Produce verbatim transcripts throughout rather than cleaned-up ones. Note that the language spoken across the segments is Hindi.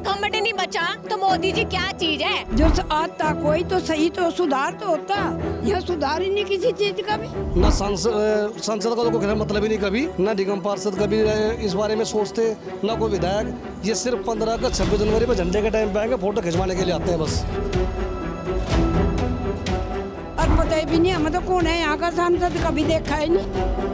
तक घमंड नहीं बचा तो मोदी जी क्या चीज है। जो आता कोई तो सही तो सुधार तो होता, यह सुधार ही नहीं किसी चीज का भी। न संसद का तो कोई मतलब ही नहीं, कभी न निगम पार्षद कभी इस बारे में सोचते, न कोई विधायक। ये सिर्फ पंद्रह अगस्त छब्बीस जनवरी पर झंडे के टाइम पे आएंगे, फोटो खिंचवाने के लिए आते हैं बस। और पता ही भी नहीं हमें तो कौन है यहाँ का सांसद, कभी देखा ही नहीं।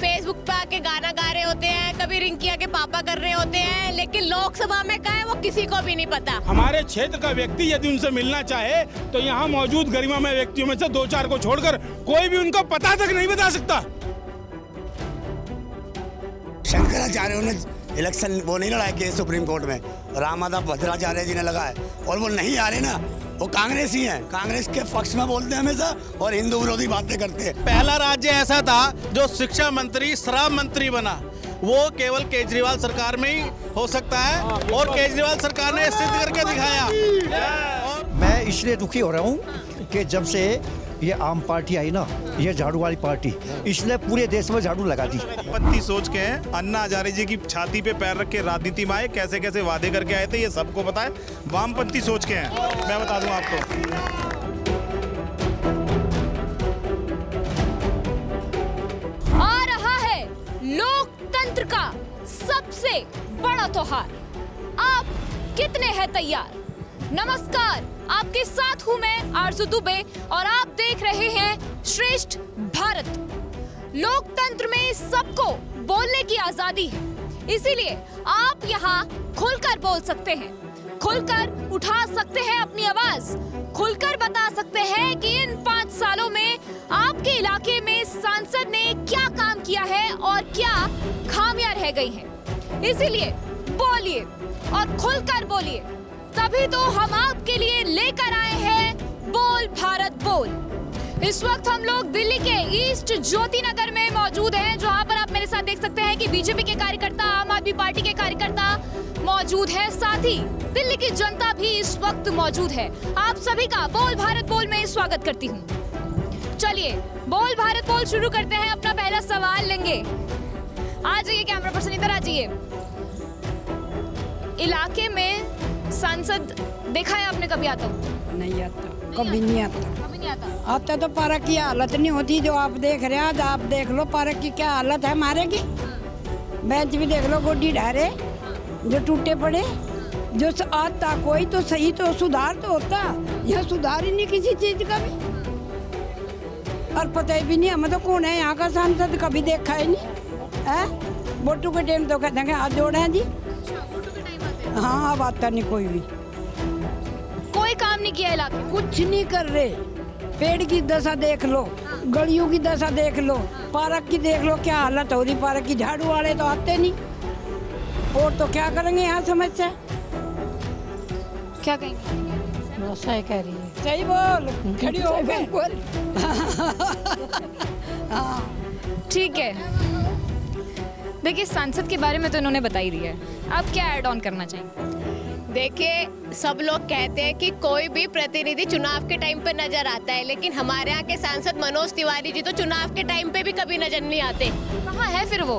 फेसबुक पे आके गाना गा रहे होते हैं, कभी रिंकिया के पापा कर रहे होते हैं, लेकिन लोकसभा में क्या है वो किसी को भी नहीं पता। हमारे क्षेत्र का व्यक्ति यदि उनसे मिलना चाहे तो यहाँ मौजूद गरिमा में व्यक्तियों में से दो चार को छोड़कर कोई भी उनको पता तक नहीं बता सकता। शंकराचार्य ने इलेक्शन वो नहीं लड़ा के सुप्रीम कोर्ट में, राम भद्राचार्य जी ने लगा है, और वो नहीं आ रहे ना, वो कांग्रेस ही है, कांग्रेस के पक्ष में बोलते हैं हमेशा और हिंदू विरोधी बातें करते हैं। पहला राज्य ऐसा था जो शिक्षा मंत्री श्रम मंत्री बना, वो केवल केजरीवाल सरकार में ही हो सकता है, और केजरीवाल सरकार ने सिद्ध करके दिखाया। मैं इसलिए दुखी हो रहा हूँ कि जब से ये आम पार्टी आई ना, ये झाड़ू वाली पार्टी, इसलिए पूरे देश में झाड़ू लगा दी। पत्ती सोच के हैं, अन्ना हजारे जी की छाती पे पैर रख के राजनीति में आए, कैसे कैसे वादे करके आए थे ये सबको पता है। वामपंथी सोच के हैं, मैं बता दूं आपको। आ रहा है लोकतंत्र का सबसे बड़ा त्योहार, आप कितने हैं तैयार। नमस्कार, आपके साथ हूं मैं आरज़ू दुबे और आप देख रहे हैं श्रेष्ठ भारत। लोकतंत्र में सबको बोलने की आजादी है, इसीलिए आप यहाँ खुलकर बोल सकते हैं, खुलकर उठा सकते हैं अपनी आवाज, खुलकर बता सकते हैं कि इन पाँच सालों में आपके इलाके में सांसद ने क्या काम किया है और क्या खामियां रह गई हैं। इसीलिए बोलिए और खुलकर बोलिए, तभी तो हम आपके लिए लेकर आए हैं बोल भारत बोल। इस वक्त हम लोग दिल्ली के ईस्ट ज्योति नगर में मौजूद हैं, जहां पर आप मेरे साथ देख सकते हैं कि बीजेपी के कार्यकर्ता, आम आदमी पार्टी के कार्यकर्ता मौजूद हैं, साथ ही दिल्ली की जनता भी इस वक्त मौजूद है। आप सभी का बोल भारत बोल में स्वागत करती हूँ। चलिए बोल भारत बोल शुरू करते हैं। अपना पहला सवाल लेंगे, आ जाइए कैमरा पर्सन इधर आ जाइए। इलाके में सांसद देखा है आपने कभी आता? नहीं आता, कभी नहीं आता, कभी नहीं आता। आता तो पारा की हालत नहीं होती जो आप देख रहे हैं। आज आप देख लो पारा की क्या हालत है हमारे की। बेंच भी देख लो गोडी ढारे जो टूटे पड़े। जो आता कोई तो सही तो सुधार तो होता, यह सुधार ही नहीं किसी चीज का भी। और पता ही भी नहीं हमें तो कौन है यहाँ का सांसद, कभी देखा ही नहीं है। बोटू के टाइम तो कहते हैं आज जोड़े हैं जी, हाँ अब आता नहीं कोई भी, कोई काम नहीं किया इलाके, कुछ नहीं कर रहे। पेड़ की दशा देख लो, गलियों की दशा देख लो, पार्क की देख लो क्या हालत हो रही। पार्क की झाड़ू वाले तो आते नहीं, और तो क्या करेंगे यहाँ समस्या, क्या कहेंगे? सही कह रही है, सही बोल, खड़ी हो बोल। ठीक है, देखिए सांसद के बारे में तो इन्होंने बता ही दिया है, आप क्या ऐड ऑन करना चाहेंगे? देखिए सब लोग कहते हैं कि कोई भी प्रतिनिधि चुनाव के टाइम पे नजर आता है, लेकिन हमारे यहाँ के सांसद मनोज तिवारी जी तो चुनाव के टाइम पे भी कभी नजर नहीं आते। कहाँ है फिर वो,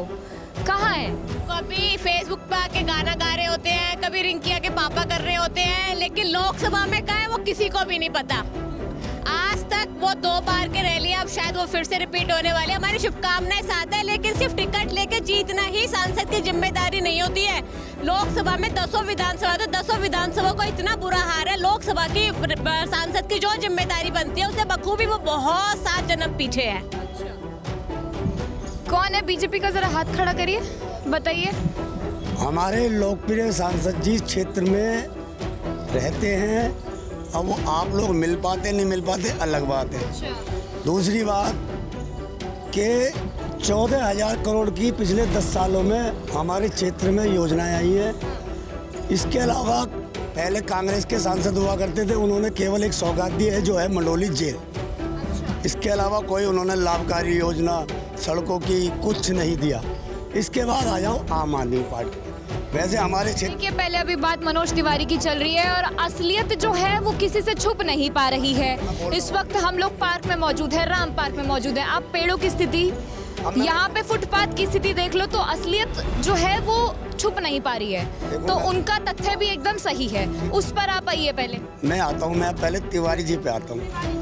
कहाँ है? कभी फेसबुक पे आके गाना गा रहे होते हैं, कभी रिंकिया के पापा कर रहे होते हैं, लेकिन लोकसभा में कहाँ है वो किसी को भी नहीं पता। आज तक वो दो बार के रैली, अब शायद वो फिर से रिपीट होने वाली। हमारी शुभकामनाएं साथ है, लेकिन सिर्फ टिकट लेके जीतना ही सांसद की जिम्मेदारी नहीं होती है। लोकसभा में दसों विधानसभा, तो दसों विधानसभा को इतना बुरा हाल है। लोकसभा की सांसद की जो जिम्मेदारी बनती है उसे बखूबी वो बहुत सात जन्म पीछे है। कौन है बीजेपी का, जरा हाथ खड़ा करिए, बताइए। हमारे लोकप्रिय सांसद जी क्षेत्र में रहते हैं, अब वो आप लोग मिल पाते नहीं मिल पाते अलग बात है। दूसरी बात के चौदह हजार करोड़ की पिछले दस सालों में हमारे क्षेत्र में योजनाएं आई हैं। इसके अलावा पहले कांग्रेस के सांसद हुआ करते थे, उन्होंने केवल एक सौगात दी है जो है मंडोली जेल। इसके अलावा कोई उन्होंने लाभकारी योजना, सड़कों की कुछ नहीं दिया। इसके बाद आ जाओ आम आदमी पार्टी। वैसे हमारे के पहले अभी बात मनोज तिवारी की चल रही है और असलियत जो है वो किसी से छुप नहीं पा रही है। इस वक्त हम लोग पार्क में मौजूद है, राम पार्क में मौजूद है। आप पेड़ों की स्थिति, यहाँ पे फुटपाथ की स्थिति देख लो, तो असलियत जो है वो छुप नहीं पा रही है, तो उनका तथ्य भी एकदम सही है, उस पर आप आइए। पहले मैं आता हूँ, मैं पहले तिवारी जी पे आता हूँ।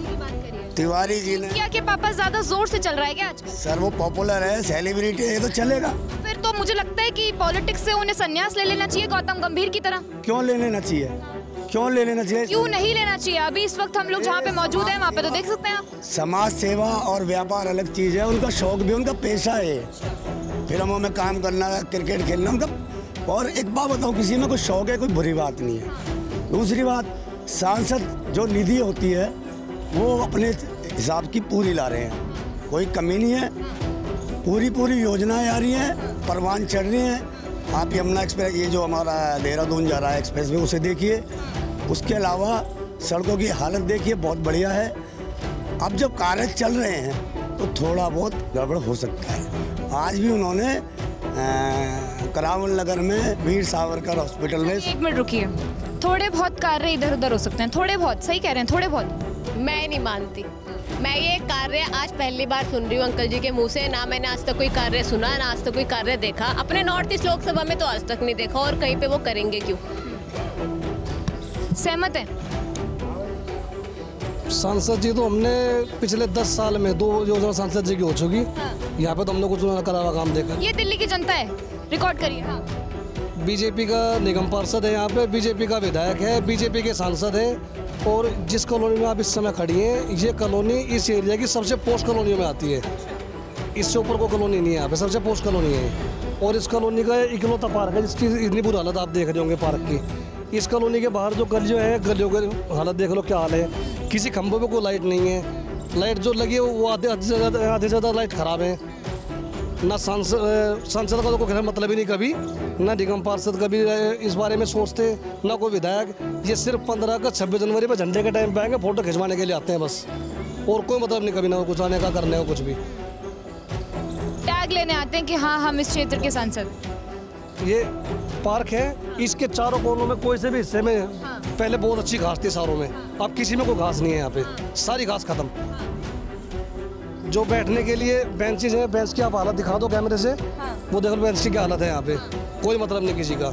तिवारी जी ने क्या के पापा ज्यादा जोर से चल रहा है क्या आज? सर वो पॉपुलर है, सेलिब्रिटी है, तो चलेगा। फिर तो मुझे लगता है कि पॉलिटिक्स से उन्हें संन्यास ले लेना चाहिए, गौतम गंभीर की तरह। क्यों ले लेना चाहिए? क्यों ले लेना चाहिए? क्यों नहीं लेना चाहिए? अभी इस वक्त हम लोग जहाँ पे मौजूद हैं वहाँ पे तो देख सकते हैं आप। समाज सेवा और व्यापार अलग चीज है, उनका शौक भी, उनका पेशा है। फिल्मों में काम करना, क्रिकेट खेलना उनका। और एक बात बताओ, किसी में कोई शौक है, कोई बुरी बात नहीं है। दूसरी बात, सांसद जो निधि होती है वो अपने हिसाब की पूरी ला रहे हैं, कोई कमी नहीं है, पूरी पूरी योजनाएँ आ रही हैं, परवान चढ़ रही हैं। आप यमुना एक्सप्रेस, ये जो हमारा देहरादून जा रहा है एक्सप्रेस वे, उसे देखिए। उसके अलावा सड़कों की हालत देखिए, बहुत बढ़िया है। अब जब कार्य चल रहे हैं तो थोड़ा बहुत गड़बड़ हो सकता है। आज भी उन्होंने आ, करावल नगर में वीर सावरकर हॉस्पिटल में। एक मिनट रुकिए, थोड़े बहुत कार्य इधर उधर हो सकते हैं, थोड़े बहुत, सही कह रहे हैं, थोड़े बहुत। मैं नहीं मानती, मैं ये कार्य आज पहली बार सुन रही हूँ अंकल जी के मुंह से। ना मैंने आज तक कोई कार्य सुना, ना आज तक कोई कार्य देखा। अपने नॉर्थ ईस्ट लोकसभा में तो आज तक नहीं देखा, और कहीं पे वो करेंगे क्यों? सहमत है सांसद जी? तो हमने पिछले दस साल में दो योजना सांसद जी की हो चुकी। हाँ। यहाँ पे तो हमने कुछ करा हुआ काम देखा। ये दिल्ली की जनता है, रिकॉर्ड करिए। हाँ। बीजेपी का निगम पार्षद है यहाँ पे, बीजेपी का विधायक है, बीजेपी के सांसद है। और जिस कॉलोनी में आप इस समय खड़ी हैं, ये कॉलोनी इस एरिया की सबसे पोश कॉलोनी में आती है। इससे ऊपर कोई कॉलोनी नहीं है यहाँ पे, सबसे पोश कॉलोनी है। और इस कॉलोनी का इकलौता पार्क है जिसकी इतनी बुरी हालत आप देख रहे होंगे पार्क की। इस कॉलोनी के बाहर जो गलियों है, गलियों की हालत देख लो क्या हाल है। किसी खंभों पर कोई लाइट नहीं है, लाइट जो लगी है वो आधे से ज़्यादा आधे से ज़्यादा लाइट ख़राब है। ना सांसद सांसद का तो कोई मतलब ही नहीं कभी, ना निगम पार्षद कभी इस बारे में सोचते, ना कोई विधायक। ये सिर्फ पंद्रह का छब्बीस जनवरी पर झंडे के टाइम पे आएंगे, फोटो खिंचवाने के लिए आते हैं बस, और कोई मतलब नहीं कभी, ना कुछ आने का, करने का कुछ भी। टैग लेने आते हैं कि हाँ हम इस क्षेत्र के सांसद। ये पार्क है, इसके चारों कोनों में कोई से भी हिस्से में पहले बहुत अच्छी घास थी सारों में, अब किसी में कोई घास नहीं है यहाँ पे, सारी घास खत्म। जो बैठने के लिए बेंचेज हैं, बेंच की आप हालत दिखा दो कैमरे से। हाँ। वो देखो बेंच की हालत है यहाँ पे, कोई मतलब नहीं किसी का।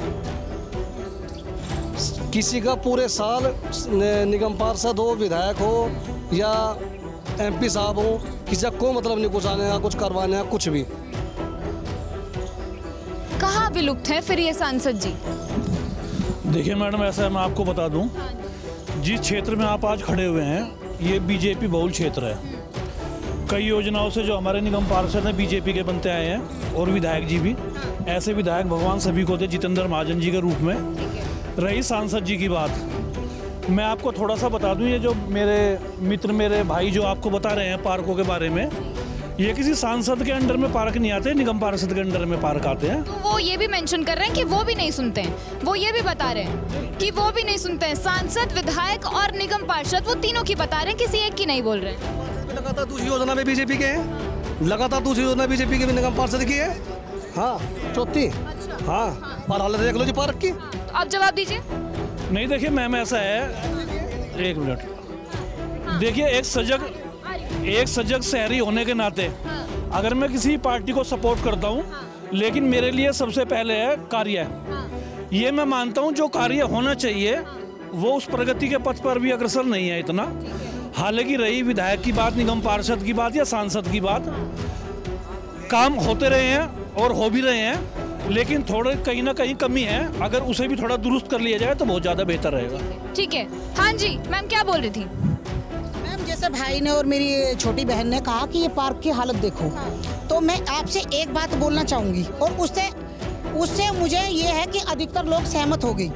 किसी का पूरे साल निगम पार्षद हो, विधायक हो या एमपी साहब हो, किसी का कोई मतलब नहीं कुछ आने का, कुछ करवाने का, कुछ भी। कहाँ विलुप्त है फिर ये सांसद जी? देखिए मैडम, ऐसा है, मैं आपको बता दूँ, जिस क्षेत्र में आप आज खड़े हुए हैं ये बीजेपी बहुल क्षेत्र है। कई योजनाओं से जो हमारे निगम पार्षद हैं बीजेपी के बनते आए हैं, और विधायक जी भी। ऐसे विधायक भगवान सभी को दे, जितेंद्र महाजन जी के रूप में। रही सांसद जी की बात, मैं आपको थोड़ा सा बता दूं, ये जो मेरे मित्र, मेरे भाई जो आपको बता रहे हैं पार्कों के बारे में, ये किसी सांसद के अंडर में पार्क नहीं आते, निगम पार्षद के अंडर में पार्क आते हैं। तो वो ये भी मेंशन कर रहे हैं कि वो भी नहीं सुनते हैं, वो ये भी बता रहे हैं कि वो भी नहीं सुनते हैं। सांसद, विधायक और निगम पार्षद, वो तीनों की बता रहे हैं, किसी एक की नहीं बोल रहे हैं। लगातार दूसरी योजना में बीजेपी के हैं, लगातार दूसरी योजना बीजेपी के भी निगम पार्षद की है। हाँ, चौथी। अच्छा। हाँ, और हालत देख लो जी पार्क की। तो आप जवाब दीजिए। नहीं देखिए मैम, ऐसा है, एक मिनट। हाँ। देखिए, एक सजग एक सजग शहरी होने के नाते, हाँ, अगर मैं किसी पार्टी को सपोर्ट करता हूँ, हाँ, लेकिन मेरे लिए सबसे पहले है कार्य। हाँ। ये मैं मानता हूँ जो कार्य होना चाहिए, हाँ, वो उस प्रगति के पथ पर भी अग्रसर नहीं है इतना। हालांकि रही विधायक की बात, निगम पार्षद की बात या सांसद की बात, काम होते रहे हैं और हो भी रहे हैं, लेकिन थोड़े कहीं ना कहीं कमी है। अगर उसे भी थोड़ा दुरुस्त कर लिया जाए तो बहुत ज़्यादा बेहतर रहेगा। ठीक है। हाँ जी मैम, क्या बोल रही थी? मैम, जैसे भाई ने और मेरी छोटी बहन ने कहा कि ये पार्क की हालत देखो, तो मैं आपसे एक बात बोलना चाहूँगी, और उससे उससे मुझे ये है कि अधिकतर लोग सहमत हो गई।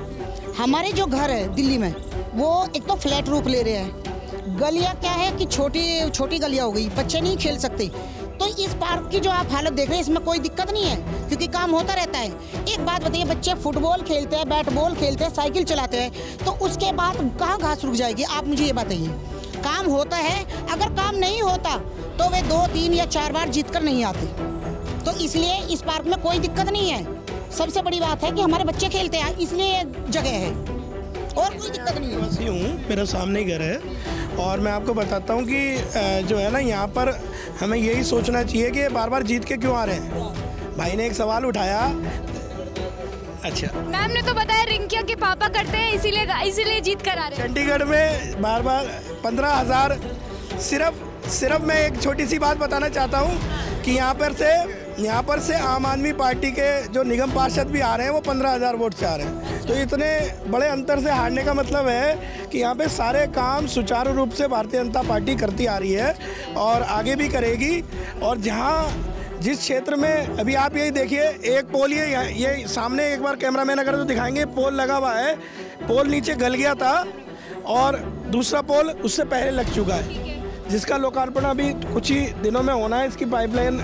हमारे जो घर है दिल्ली में, वो एक तो फ्लैट रूप ले रहे हैं, गलियां क्या है कि छोटी छोटी गलियां हो गई, बच्चे नहीं खेल सकते। तो इस पार्क की जो आप हालत देख रहे हैं, इसमें कोई दिक्कत नहीं है क्योंकि काम होता रहता है। एक बात बताइए, बच्चे फुटबॉल खेलते हैं, बैट बॉल खेलते हैं, साइकिल चलाते हैं, तो उसके बाद कहाँ घास रुक जाएगी? आप मुझे ये बताइए। काम होता है, अगर काम नहीं होता तो वे दो तीन या चार बार जीत कर नहीं आते। तो इसलिए इस पार्क में कोई दिक्कत नहीं है। सबसे बड़ी बात है कि हमारे बच्चे खेलते हैं, इसलिए जगह है और कोई दिक्कत नहीं है। हूँ, मेरा सामने ही घर है, और मैं आपको बताता हूँ कि जो है ना, यहाँ पर हमें यही सोचना चाहिए कि बार बार जीत के क्यों आ रहे हैं। भाई ने एक सवाल उठाया, अच्छा, मैम ने तो बताया रिंकिया के पापा करते हैं, इसीलिए इसीलिए जीत कर आ रहे हैं। चंडीगढ़ में बार बार पंद्रह हज़ार, सिर्फ सिर्फ मैं एक छोटी सी बात बताना चाहता हूँ कि यहाँ पर से यहाँ पर से आम आदमी पार्टी के जो निगम पार्षद भी आ रहे हैं वो पंद्रह हज़ार वोट से आ रहे हैं। तो इतने बड़े अंतर से हारने का मतलब है कि यहाँ पे सारे काम सुचारू रूप से भारतीय जनता पार्टी करती आ रही है और आगे भी करेगी। और जहाँ जिस क्षेत्र में अभी आप यही देखिए, एक पोल ये ये सामने एक बार कैमरामैन अगर तो दिखाएंगे, पोल लगा हुआ है, पोल नीचे गल गया था और दूसरा पोल उससे पहले लग चुका है, जिसका लोकार्पण अभी कुछ ही दिनों में होना है। इसकी पाइपलाइन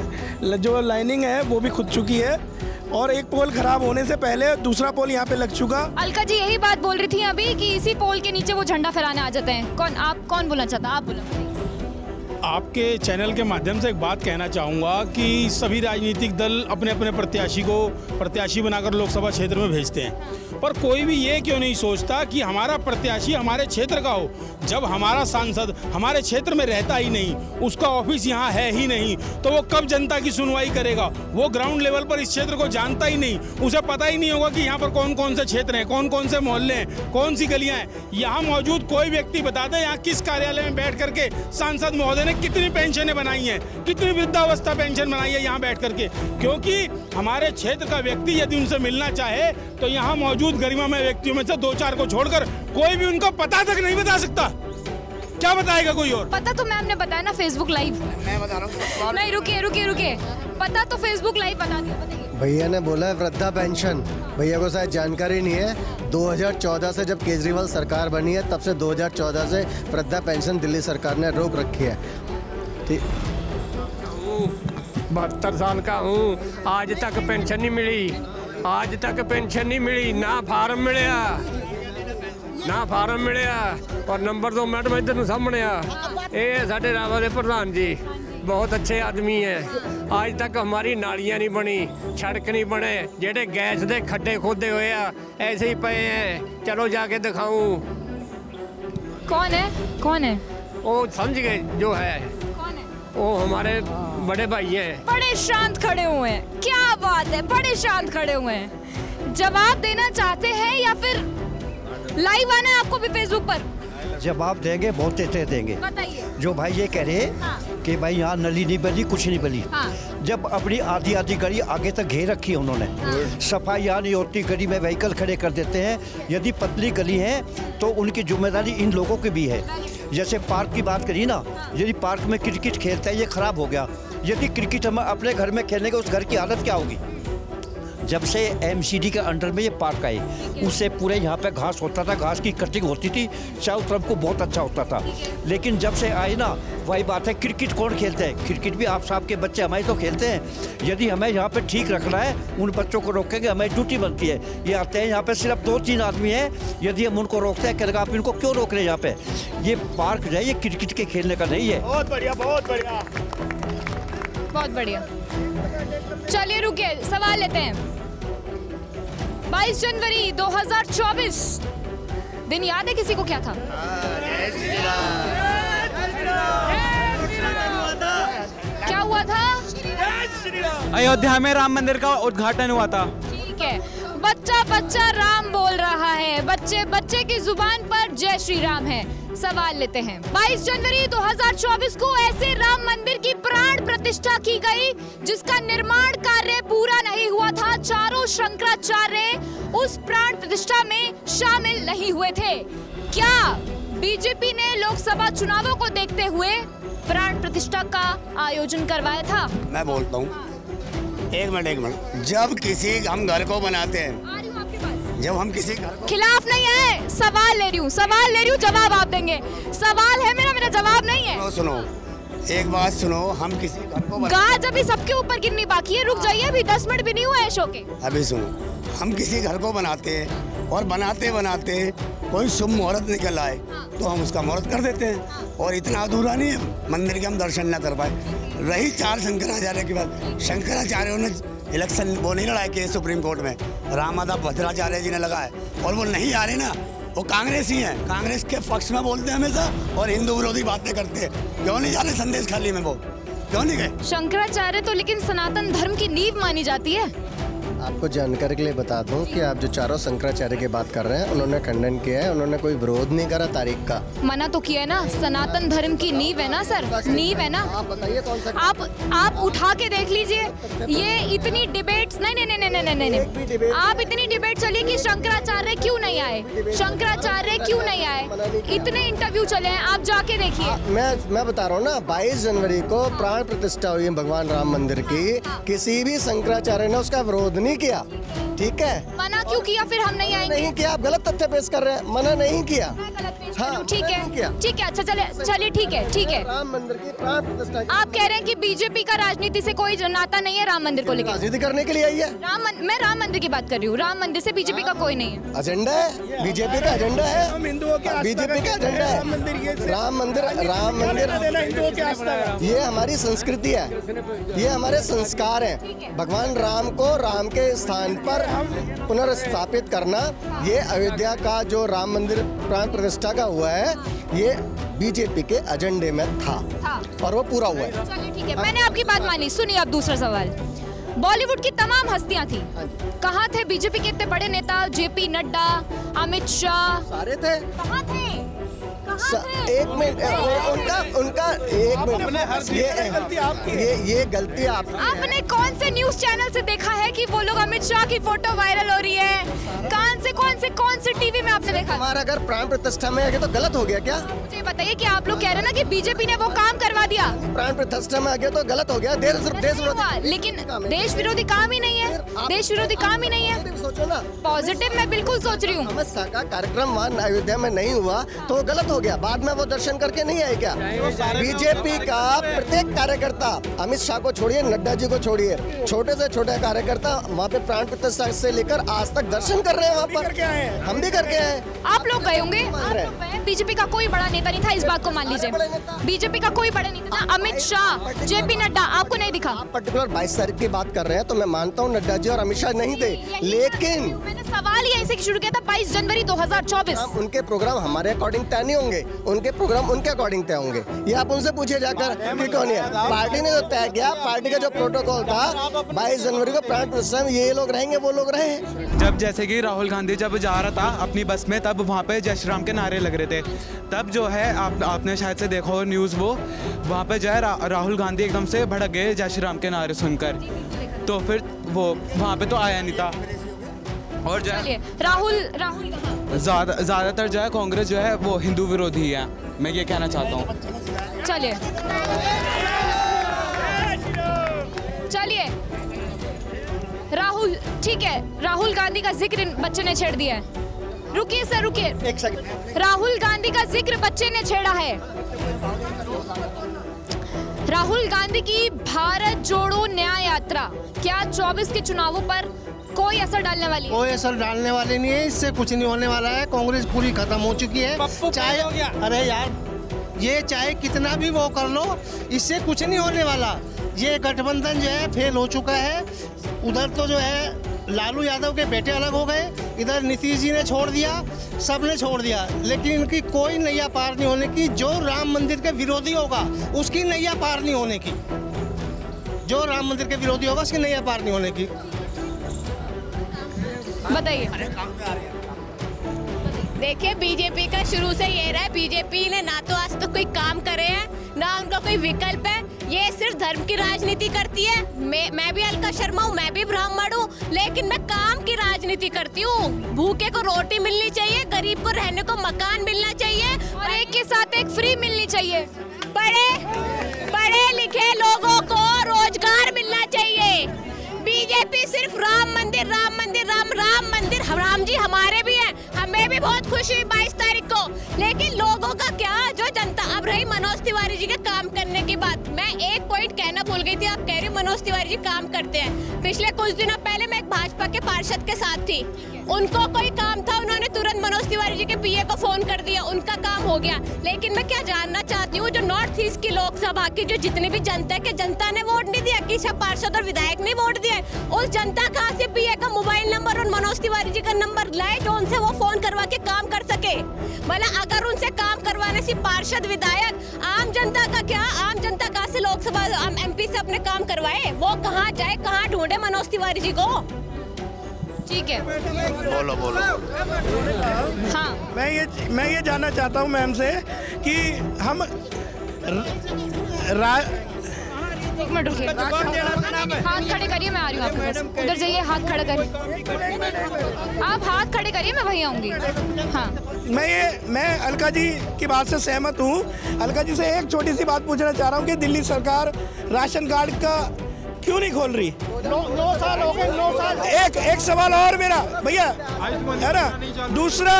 जो लाइनिंग है वो भी खुद चुकी है और एक पोल खराब होने से पहले दूसरा पोल यहाँ पे लग चुका। अलका जी यही बात बोल रही थी अभी कि इसी पोल के नीचे वो झंडा फहराने आ जाते हैं। कौन आप कौन बोलना चाहता है? आप बोलो। आपके चैनल के माध्यम से एक बात कहना चाहूँगा कि सभी राजनीतिक दल अपने अपने प्रत्याशी को प्रत्याशी बनाकर लोकसभा क्षेत्र में भेजते हैं, पर कोई भी ये क्यों नहीं सोचता कि हमारा प्रत्याशी हमारे क्षेत्र का हो। जब हमारा सांसद हमारे क्षेत्र में रहता ही नहीं, उसका ऑफिस यहाँ है ही नहीं, तो वो कब जनता की सुनवाई करेगा? वो ग्राउंड लेवल पर इस क्षेत्र को जानता ही नहीं, उसे पता ही नहीं होगा कि यहाँ पर कौन कौन से क्षेत्र हैं, कौन कौन से मोहल्ले हैं, कौन सी गलियाँ हैं। यहाँ मौजूद कोई व्यक्ति बता दे यहाँ किस कार्यालय में बैठ करके सांसद महोदय कितनी पेंशनें बनाई हैं, कितनी वृद्धावस्था पेंशन बनाई है यहाँ बैठ करके। क्योंकि हमारे क्षेत्र का व्यक्ति यदि उनसे मिलना चाहे तो यहाँ मौजूद गरिमामय व्यक्तियों में से दो चार को छोड़कर कोई भी उनको पता तक नहीं बता सकता। क्या बताएगा कोई और? पता तो मैम ने बताया ना, फेसबुक लाइव मैं बता रहा हूँ। नहीं रुकिए रुकिए रुकिए, पता तो फेसबुक लाइव बता दिया। भैया ने बोला है वृद्धा पेंशन, भैया को शायद जानकारी नहीं है। दो हज़ार चौदह से जब केजरीवाल सरकार बनी है तब से दो हज़ार चौदह से वृद्धा पेंशन दिल्ली सरकार ने रोक रखी है। ठीक, बहत्तर साल का हूँ, आज तक पेंशन नहीं मिली, आज तक पेंशन नहीं मिली, ना फार्म मिले ना फार्म मिले और नंबर दो मैडम इधर सामने आ, ये साढ़े रावा दे प्रधान जी बहुत अच्छे आदमी है। आज तक हमारी नालियां नहीं बनी, सड़क नहीं बने, जेडे गैस दे खड्डे खोदे हुए ऐसे ही पे हैं। चलो जाके दिखाऊं। कौन है कौन है वो समझ गए जो है, कौन है वो? हमारे बड़े भाई है, बड़े शांत खड़े हुए हैं। क्या बात है, बड़े शांत खड़े हुए हैं। जवाब देना चाहते हैं या फिर लाइव आना है आपको भी फेसबुक पर? जवाब देंगे, बहुत अच्छे देंगे। जो भाई ये कह रहे हाँ। कि भाई यहाँ नली नहीं बनी, कुछ नहीं बनी हाँ। जब अपनी आधी आधी गली आगे तक घेर रखी है उन्होंने हाँ। सफाई यहाँ नहीं होती, गली में व्हीकल खड़े कर देते हैं। यदि पतली गली है तो उनकी जिम्मेदारी इन लोगों की भी है। जैसे पार्क की बात करी ना, यदि पार्क में क्रिकेट खेलता है, ये खराब हो गया। यदि क्रिकेट हम अपने घर में खेलेंगे उस घर की हालत क्या होगी? जब से एमसीडी के अंडर में ये पार्क आई, उससे पूरे यहाँ पे घास होता था, घास की कटिंग होती थी, चारों तरफ को बहुत अच्छा होता था। लेकिन जब से आई ना, वही बात है, क्रिकेट कौन खेलते हैं? क्रिकेट भी आप साहब के बच्चे हमारे तो खेलते हैं। यदि हमें यहाँ पे ठीक रखना है, उन बच्चों को रोकेंगे, हमारी ड्यूटी बनती है। ये आते हैं यहाँ पर सिर्फ दो तीन आदमी हैं, यदि हम उनको रोकते हैं कहेंगे आप इनको क्यों रोक रहे हैं यहाँ पर? ये पार्क जो है ये क्रिकेट के खेलने का नहीं है। बहुत बढ़िया, बहुत बढ़िया, बहुत बढ़िया। चलिए रुकिए, सवाल लेते हैं। बाईस जनवरी दो हज़ार चौबीस दिन याद है किसी को? क्या था? क्या हुआ था? अयोध्या में राम मंदिर का उद्घाटन हुआ था। ठीक है, बच्चा बच्चा राम बोल रहा है, बच्चे बच्चे की जुबान पर जय श्री राम है। सवाल लेते हैं, बाईस जनवरी दो हज़ार चौबीस को ऐसे राम मंदिर की प्राण प्रतिष्ठा की गई जिसका निर्माण कार्य पूरा नहीं हुआ था। चारों शंकराचार्य उस प्राण प्रतिष्ठा में शामिल नहीं हुए थे। क्या बीजेपी ने लोकसभा चुनावों को देखते हुए प्राण प्रतिष्ठा का आयोजन करवाया था? मैं बोलता हूँ, एक मिनट एक मिनट, जब किसी हम घर को बनाते हैं, जब हम किसी खिलाफ नहीं है, सवाल ले रही हूँ, सवाल ले रही हूँ, जवाब आप देंगे। सवाल है मेरा, मेरा जवाब नहीं है। सुनो, सुनो एक बात सुनो, हम किसी घर को गाज अभी सबके ऊपर गिरनी बाकी है। रुक जाइए, अभी दस मिनट भी नहीं हुआ है शो के। अभी सुनो, हम किसी घर को बनाते हैं और बनाते बनाते कोई शुभ मुहूर्त निकल आए तो हम उसका मुहूर्त कर देते हैं और इतना अधूरा नहीं है मंदिर के हम दर्शन ना कर पाए। रही चार शंकराचार्य की बात, शंकराचार्यों ने इलेक्शन वो नहीं लड़ा के सुप्रीम कोर्ट में, राम माधव भद्राचार्य जी ने लगा है और वो नहीं आ रहे ना, वो कांग्रेस ही हैं, कांग्रेस के पक्ष में बोलते हैं हमेशा और हिंदू विरोधी बातें करते हैं। क्यों नहीं जा रहे संदेश खाली में? वो क्यों नहीं गए? शंकराचार्य तो लेकिन सनातन धर्म की नींव मानी जाती है। आपको जानकारी के लिए बता दूं कि आप जो चारों शंकराचार्य की बात कर रहे हैं उन्होंने खंडन किया है, उन्होंने कोई विरोध नहीं करा तारीख का, मना तो किया है ना। सनातन धर्म की नींव है ना सर, नींव है ना। आप बताइए कौन सा, आप आप उठा के देख लीजिए ये इतनी डिबेट्स, नहीं नहीं नहीं नहीं नहीं नहीं आप इतनी डिबेट चलिए कि शंकराचार्य क्यों नहीं आए, शंकराचार्य क्यों नहीं आए, इतने इंटरव्यू चले हैं, आप जाके देखिए। मैं मैं बता रहा हूँ ना, बाईस जनवरी को प्राण प्रतिष्ठा हुई भगवान राम मंदिर की, किसी भी शंकराचार्य ने उसका विरोध नहीं किया, ठीक है। मना क्यों किया फिर, हम नहीं आएंगे? नहीं किया, आप गलत तथ्य पेश कर रहे हैं, मना नहीं किया। हाँ ठीक है ठीक है, अच्छा चले चलिए ठीक है ठीक है। राम मंदिर की प्राण प्रतिष्ठा, आप कह रहे हैं कि बीजेपी का राजनीति से कोई नाता नहीं है, राम मंदिर को लेकर राजनीति करने के लिए आई है। राम मैं राम मंदिर की बात कर रही हूँ, राम मंदिर से बीजेपी का कोई नहीं है। एजेंडा है, बीजेपी का एजेंडा है, बीजेपी का एजेंडा है राम मंदिर। राम मंदिर ये हमारी संस्कृति है, ये हमारे संस्कार है। भगवान राम को राम के स्थान पर पुनर्स्थापित करना, ये अयोध्या का जो राम मंदिर प्राण प्रतिष्ठा का हुआ है ये बीजेपी के एजेंडे में था और वो पूरा हुआ है। चलिए ठीक है, मैंने आपकी बात मानी। सुनिए अब दूसरा सवाल, बॉलीवुड की तमाम हस्तियां थी, कहाँ थे बीजेपी के इतने बड़े नेता? जेपी नड्डा, अमित शाह, सारे थे, कहाँ थे? एक मिनट, उनका उनका एक मिनट, ये ये ये गलती आप आपने कौन से न्यूज चैनल से देखा है कि वो लोग अमित शाह की फोटो वायरल हो रही है? कौन से कौन से कौन से टीवी में आपने देखा? हमारा अगर प्राण प्रतिष्ठा में आगे तो गलत हो गया क्या? मुझे बताइए कि आप लोग कह रहे हैं ना कि बीजेपी ने वो काम करवा दिया, प्राण प्रतिष्ठा में आगे तो गलत हो गया, देश विरोधी, लेकिन देश विरोधी काम ही नहीं है, देश विरोधी काम ही नहीं है। सोचो ना पॉजिटिव, मैं बिल्कुल सोच रही हूँ। अमित शाह का कार्यक्रम वहाँ अयोध्या में नहीं हुआ तो गलत हो गया, बाद में वो दर्शन करके नहीं आए क्या? बीजेपी का प्रत्येक कार्यकर्ता, अमित शाह को छोड़िए, नड्डा जी को छोड़िए, छोटे से छोटा कार्यकर्ता वहाँ पे प्राण प्रतिष्ठा से लेकर आज तक दर्शन कर रहे हैं, वहाँ पर हम भी करके आए। आप लोग गए होंगे, बीजेपी का कोई बड़ा नेता नहीं था, इस बात को मान लीजिए, बीजेपी का कोई बड़ा नेता था? अमित शाह, जेपी नड्डा आपको नहीं दिखा? आप पर्टिकुलर बाईस तारीख की बात कर रहे हैं तो मैं मानता हूँ नड्डा जी और अमित शाह नहीं थे, लेकिन मैंने सवाल यहीं से शुरू किया था, बाईस जनवरी दो हजार चौबीस उनके प्रोग्राम हमारे अकॉर्डिंग तय नहीं होंगे, उनके प्रोग्राम उनके अकॉर्डिंग तय होंगे, ये आप उनसे पूछे जाकर कि कौन है। पार्टी ने जो तय किया, पार्टी का जो प्रोटोकॉल था बाईस जनवरी को प्राण प्रतिष्ठा में ये लोग रहेंगे वो लोग रहे। जब जैसे कि राहुल गांधी जब जा रहा था अपनी बस में तब वहाँ पे जय श्री राम के नारे लग रहे थे, तब जो है आप, आपने शायद से देखा हो न्यूज़, वो वहाँ पे जो है रा, राहुल गांधी एकदम से भड़क गए जय श्री राम के नारे सुनकर, तो फिर वो वहाँ पे तो आया नहीं था। और जो है राहुल राहुल ज़्यादा ज़्यादातर जो है कांग्रेस जो है वो हिंदू विरोधी है, मैं ये कहना चाहता हूँ। चलिए चलिए राहुल, ठीक है राहुल गांधी का जिक्र बच्चे ने छेड़ दिया है, रुकिए सर रुकिए, एक सेकंड। राहुल गांधी का जिक्र बच्चे ने छेड़ा है, राहुल गांधी की भारत जोड़ो न्याय यात्रा क्या चौबीस के चुनावों पर कोई असर डालने वाली? कोई असर डालने वाली नहीं है, इससे कुछ नहीं होने वाला है, कांग्रेस पूरी खत्म हो चुकी है, चाहे अरे यार ये चाहे कितना भी वो कर लो, इससे कुछ नहीं होने वाला। ये गठबंधन जो है फेल हो चुका है, उधर तो जो है लालू यादव के बेटे अलग हो गए, इधर नीतीश जी ने छोड़ दिया, सब ने छोड़ दिया, लेकिन इनकी कोई नैया पार नहीं होने की। जो राम मंदिर के विरोधी होगा उसकी नैया पार नहीं होने की, जो राम मंदिर के विरोधी होगा उसकी नैया पार नहीं होने की। बताइए। देखिए बीजेपी का शुरू से ये रहा है, बीजेपी ने ना तो आज तक कोई काम करे है ना उनका कोई विकल्प है, ये सिर्फ धर्म की राजनीति करती है। मैं मैं भी अलका शर्मा हूँ, मैं भी ब्राह्मण हूँ, लेकिन मैं काम की राजनीति करती हूँ। भूखे को रोटी मिलनी चाहिए, गरीब को रहने को मकान मिलना चाहिए और एक के साथ एक फ्री मिलनी चाहिए, पढ़े पढ़े लिखे लोगों को रोजगार मिलना चाहिए। बीजेपी सिर्फ राम मंदिर राम मंदिर राम राम मंदिर, हम राम जी हमारे भी हैं, हमें भी बहुत खुशी हुई बाईस तारीख को, लेकिन लोगों का क्या, जो जनता। अब रही मनोज तिवारी जी के काम करने की बात, मैं एक पॉइंट कहना भूल गई थी, आप कह रही मनोज तिवारी जी काम करते हैं। पिछले कुछ दिनों पहले मैं एक भाजपा के पार्षद के साथ थी, उनको कोई काम था, उन्होंने तुरंत मनोज तिवारी जी के पीए को फोन कर दिया, उनका काम हो गया। लेकिन मैं क्या जानना चाहती हूँ, जो नॉर्थ ईस्ट की लोकसभा की जो जितनी भी जनता के, जनता ने वोट नहीं दिया, किसी पार्षद और विधायक ने वोट दिया, उस जनता कहाँ से पीए का मोबाइल नंबर और मनोज तिवारी जी का नंबर लाए जो उनसे वो फोन करवा के काम कर सके? भला अगर उनसे काम करवाने से पार्षद विधायक, आम जनता का क्या, आम जनता कहाँ से लोकसभा एमपी से अपने काम करवाए? वो कहाँ जाए, कहाँ ढूंढे मनोज तिवारी जी को? ठीक है, बोलो बोलो। हाँ, मैं ये मैं ये जानना चाहता हूँ मैम से कि हम रा... एक मिनट रुकिए, हाथ खड़े करिए, मैं आ रही हूँ आपके पास। उधर जाइए, हाथ खड़ा करिए आप, हाथ खड़े करिए, मैं वहीं आऊँगी। हाँ, मैं ये मैं अलका जी की बात से सहमत हूँ। अलका जी से एक छोटी सी बात पूछना चाह रहा हूँ कि दिल्ली सरकार राशन कार्ड का क्यों नहीं खोल रही? नौ नौ साल हो गए, नौ साल। एक एक सवाल और मेरा भैया है ना, दूसरा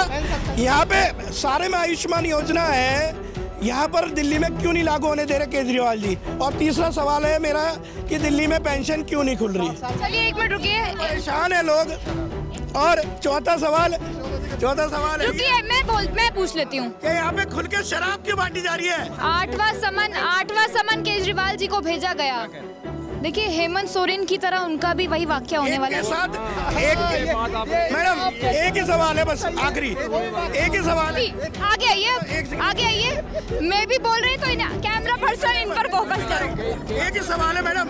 यहाँ पे सारे में आयुष्मान योजना है, यहाँ पर दिल्ली में क्यों नहीं लागू होने दे रहे केजरीवाल जी? और तीसरा सवाल है मेरा कि दिल्ली में पेंशन क्यों नहीं खुल रही? चलिए एक मिनट रुकिए, परेशान है लोग। और चौथा सवाल चौथा सवाल रुकिए, मैं बोल मैं पूछ लेती हूँ। यहाँ पे खुल के शराब क्यों बांटी जा रही है? आठवां समन आठवां समन केजरीवाल जी को भेजा गया। देखिए, हेमंत सोरेन की तरह उनका भी वही वाक्य होने वाला है। मैडम, एक ही सवाल है बस, आखिरी एक ही सवाल है। आगे आइए, आगे आइए, मैं भी बोल रही तो ही ना, कैमरा पर्सन इन पर फोकस करो। एक ही सवाल है मैडम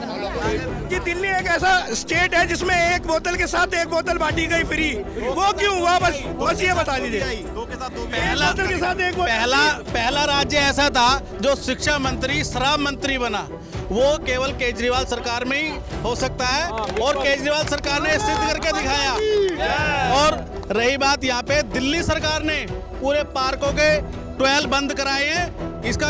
कि दिल्ली एक ऐसा स्टेट है जिसमें एक बोतल के साथ एक बोतल बांटी गई फ्री, वो क्यों हुआ? बस बस ये बता दीजिए। पहला पहला पहला राज्य ऐसा था जो शिक्षा मंत्री शराब मंत्री बना, वो केवल केजरीवाल सरकार में ही हो सकता है, और केजरीवाल सरकार ने सिद्ध करके दिखाया। और रही बात, यहाँ पे दिल्ली सरकार ने पूरे पार्कों के ट्वेल्व बंद कराए हैं, इसका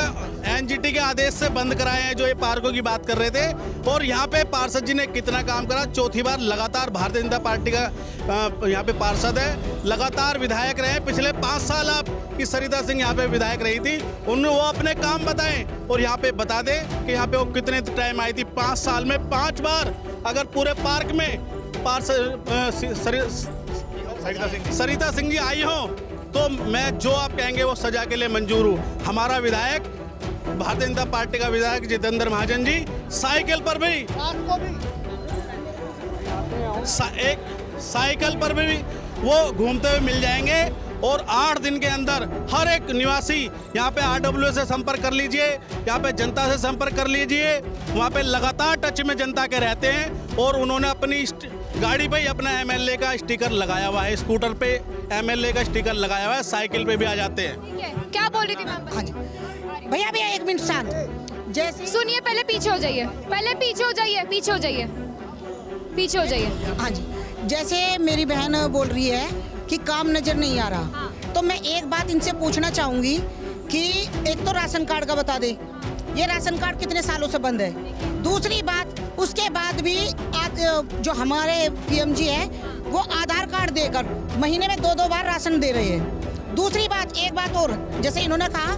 एनजीटी के आदेश से बंद कराए हैं, जो ये पार्कों की बात कर रहे थे। और यहाँ पे पार्षद जी ने कितना काम करा, चौथी बार लगातार भारतीय जनता पार्टी का यहाँ पे पार्षद है, लगातार विधायक रहे। पिछले पाँच साल आप की सरिता सिंह यहाँ पे विधायक रही थी, उन्होंने वो अपने काम बताएं और यहाँ पे बता दें कि यहाँ पे वो कितने टाइम आई थी। पाँच साल में पाँच बार अगर पूरे पार्क में पार्षद सरिता सिंह जी आई हों तो मैं जो आप कहेंगे वो सजा के लिए मंजूर हूँ। हमारा विधायक, भारतीय जनता पार्टी का विधायक जितेंद्र महाजन जी साइकिल पर भी, एक साइकिल पर भी वो घूमते हुए मिल जाएंगे। और आठ दिन के अंदर हर एक निवासी, यहाँ पे आरडब्ल्यू से संपर्क कर लीजिए, यहाँ पे जनता से संपर्क कर लीजिए, वहाँ पे लगातार टच में जनता के रहते हैं। और उन्होंने अपनी गाड़ी पे ही अपना एमएलए का स्टिकर लगाया हुआ है, स्कूटर पे एमएलए का स्टिकर लगाया हुआ है, साइकिल पे भी आ जाते हैं। क्या बोल रही थी मैम? हाँ जी भैया, भैया एक मिनट शांत, जैसे सुनिए, पहले पीछे हो जाइए, पहले पीछे हो जाइए, पीछे हो जाइए, पीछे हो जाइए। हाँ जी, जैसे मेरी बहन बोल रही है कि काम नज़र नहीं आ रहा, हाँ। तो मैं एक बात इनसे पूछना चाहूँगी कि एक तो राशन कार्ड का बता दें, ये राशन कार्ड कितने सालों से बंद है। दूसरी बात, उसके बाद भी आज जो हमारे पीएम जी हैं वो आधार कार्ड देकर महीने में दो दो बार राशन दे रहे हैं। दूसरी बात, एक बात और, जैसे इन्होंने कहा,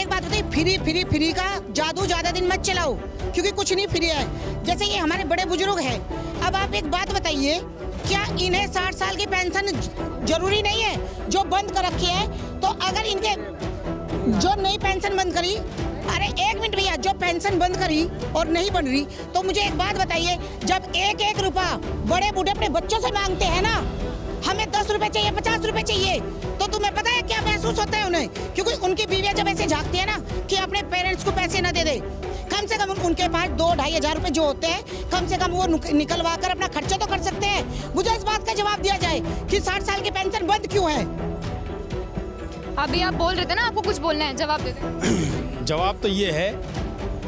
एक बात बताइए, फ्री फ्री फ्री का जादू ज़्यादा दिन मत चलाओ, क्योंकि कुछ नहीं फ्री है। जैसे ये हमारे बड़े बुजुर्ग हैं, अब आप एक बात बताइए, क्या इन्हें साठ साल की पेंशन जरूरी नहीं है जो बंद कर रखी है? तो अगर इनके जो नई पेंशन बंद करी, अरे एक मिनट भैया, जो पेंशन बंद करी और नहीं बन रही, तो मुझे एक बात बताइए, जब एक एक रुपया बड़े बूढ़े अपने बच्चों से मांगते हैं ना, हमें दस रुपए चाहिए, पचास रुपए चाहिए, तो तुम्हें पता है क्या महसूस होता है उन्हें? क्योंकि उनकी बीवियां जब ऐसे झाँकती है ना कि अपने पेरेंट्स को पैसे ना दे दे, कम से कम उनके पास दो ढाई हजार रुपए जो होते हैं, कम से कम वो निकलवा कर अपना खर्चा तो कर सकते हैं। मुझे इस बात का जवाब दिया जाए कि साठ साल की पेंशन बंद क्यों है? अभी आप बोल रहे थे ना, आपको कुछ बोलना है, जवाब दे दें। जवाब तो ये है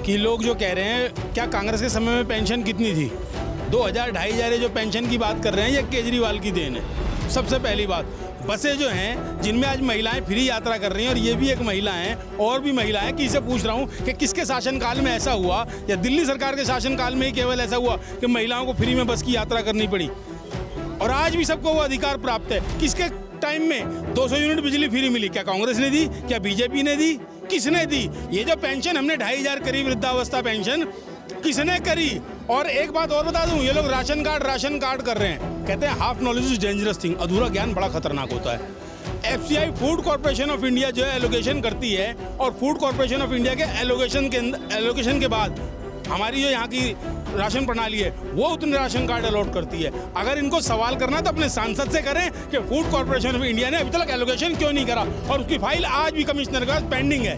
कि लोग जो कह रहे हैं, क्या कांग्रेस के समय में पेंशन कितनी थी? दो हजार ढाई हजार जो पेंशन की बात कर रहे हैं, ये केजरीवाल की देन है। सबसे पहली बात, बसें जो हैं जिनमें आज महिलाएं फ्री यात्रा कर रही हैं, और ये भी एक महिला हैं, और भी महिलाएं, कि इसे पूछ रहा हूं कि किसके शासनकाल में ऐसा हुआ, या दिल्ली सरकार के शासनकाल में ही केवल ऐसा हुआ कि महिलाओं को फ्री में बस की यात्रा करनी पड़ी? और आज भी सबको वो अधिकार प्राप्त है। किसके टाइम में दो सौ यूनिट बिजली फ्री मिली? क्या कांग्रेस ने दी? क्या बीजेपी ने दी? किसने दी? ये जो पेंशन हमने ढाई हजार करीब वृद्धावस्था पेंशन किसने करी? और एक बात और बता दूं, ये लोग राशन कार्ड राशन कार्ड कर रहे हैं, कहते हैं half knowledge is dangerous thing, अधूरा ज्ञान बड़ा खतरनाक होता है। FCI food corporation of India जो है एलोकेशन करती है, और फूड कॉर्पोरेशन ऑफ इंडिया के एलोकेशन के एलोकेशन के बाद हमारी जो यहाँ की राशन प्रणाली है वो उतने राशन कार्ड अलॉट करती है। अगर इनको सवाल करना तो अपने सांसद से करें कि फूड कॉर्पोरेशन ऑफ इंडिया ने अभी तक एलोकेशन क्यों नहीं करा, और उसकी फाइल आज भी कमिश्नर का पेंडिंग है।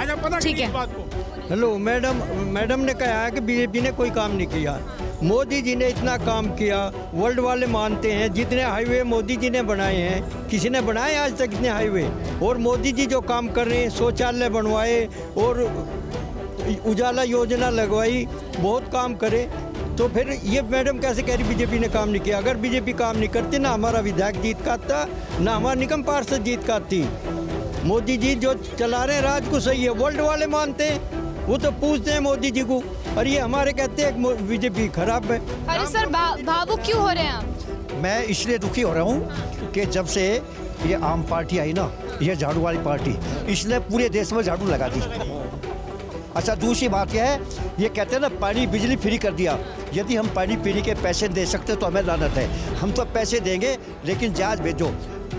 आज आप पता ठीक है बात को। हेलो मैडम, मैडम ने कहा है कि बीजेपी ने कोई काम नहीं किया। मोदी जी ने इतना काम किया, वर्ल्ड वाले मानते हैं। जितने हाईवे मोदी जी ने बनाए हैं, किसी ने बनाए आज तक इतने हाईवे? और मोदी जी जो काम कर रहे हैं, शौचालय बनवाए और उजाला योजना लगवाई, बहुत काम करे। तो फिर ये मैडम कैसे कह रही बीजेपी ने काम नहीं किया? अगर बीजेपी काम नहीं करती ना हमारा विधायक जीत का था, ना हमारा निगम पार्षद जीत का थी। मोदी जी जो चला रहे राज को सही है, वर्ल्ड वाले मानते हैं, वो तो पूछते हैं मोदी जी को, और ये हमारे कहते हैं बीजेपी खराब है। अरे सर, भावुक क्यों हो रहे हैं आप? मैं इसलिए दुखी हो रहा हूँ कि जब से ये आम पार्टी आई ना, ये झाड़ू वाली पार्टी, इसलिए पूरे देश में झाड़ू लगा दी। अच्छा, दूसरी बात यह है, ये कहते हैं ना पानी बिजली फ्री कर दिया। यदि हम पानी पीने के पैसे दे सकते तो हमें लानत है। हम तो पैसे देंगे लेकिन जांच भेजो।